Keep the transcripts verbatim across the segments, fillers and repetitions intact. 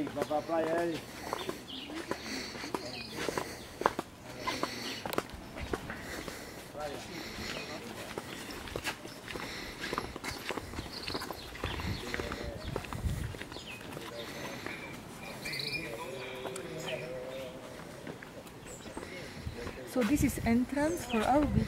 aí, vai pra praia aí. So this is entrance for our beach.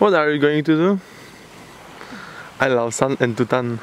What are you going to do? I love sun and to tan.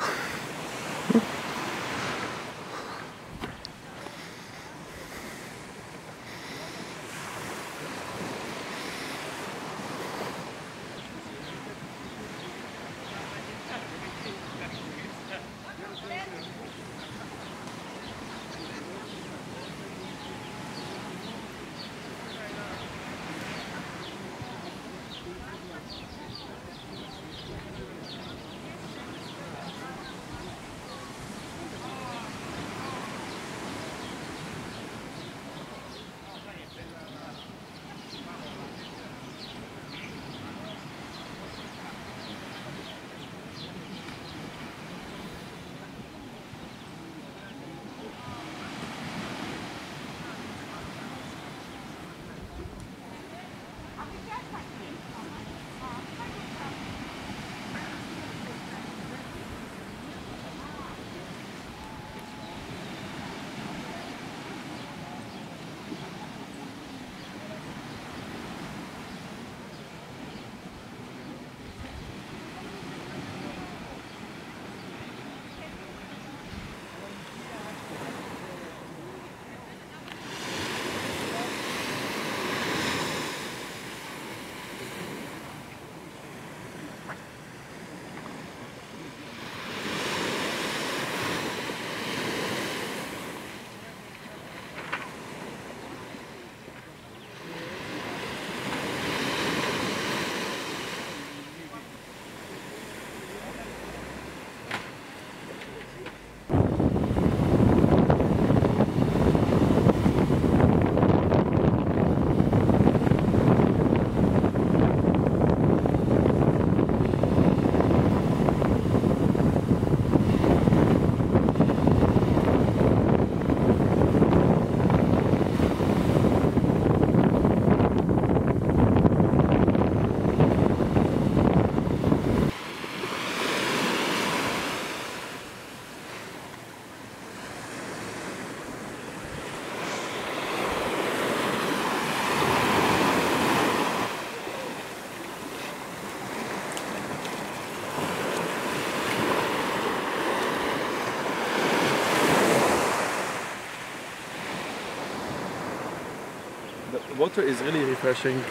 The water is really refreshing.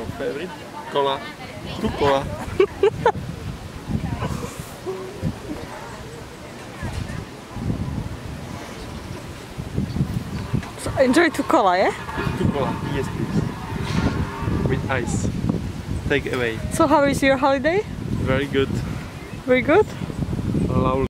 our favorite cola, Tukola. So enjoy Tukola, yeah? Tukola, yes please. With ice. Take away. So how is your holiday? Very good. Very good? Lovely.